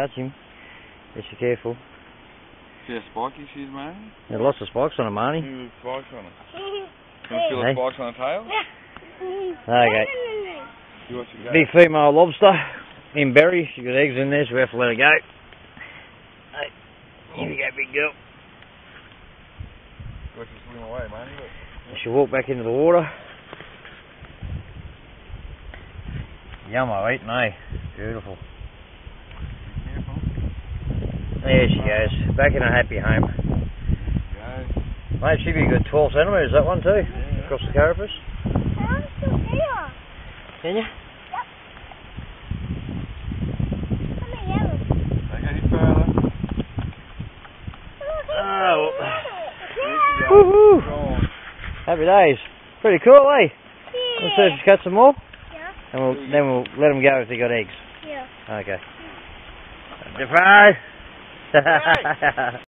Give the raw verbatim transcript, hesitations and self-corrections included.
touch him. Be so careful. See how spiky she is, Marnie? There's lots of spikes on her, Marnie. There's spikes on her. Can you feel the spikes on her tail? Okay. Big female lobster in berries. She's got eggs in there, so we have to let her go. Hey, here you go, big girl. Got you swim away, Marnie. She'll walk back into the water. Yummo, eating, eh? Beautiful. Careful. There she goes, back in her happy home. Mate, she'd be a good twelve centimetres, that one too, yeah. Across the carapace. I'm still here. Can you? Yep. I'm a yellow. Don't go any further. Oh, well. Woohoo! Happy days. Pretty cool, eh? Yeah. Let's see if she's got some more. And we'll, then we'll let them go if they got eggs. Yeah. Okay. Defo!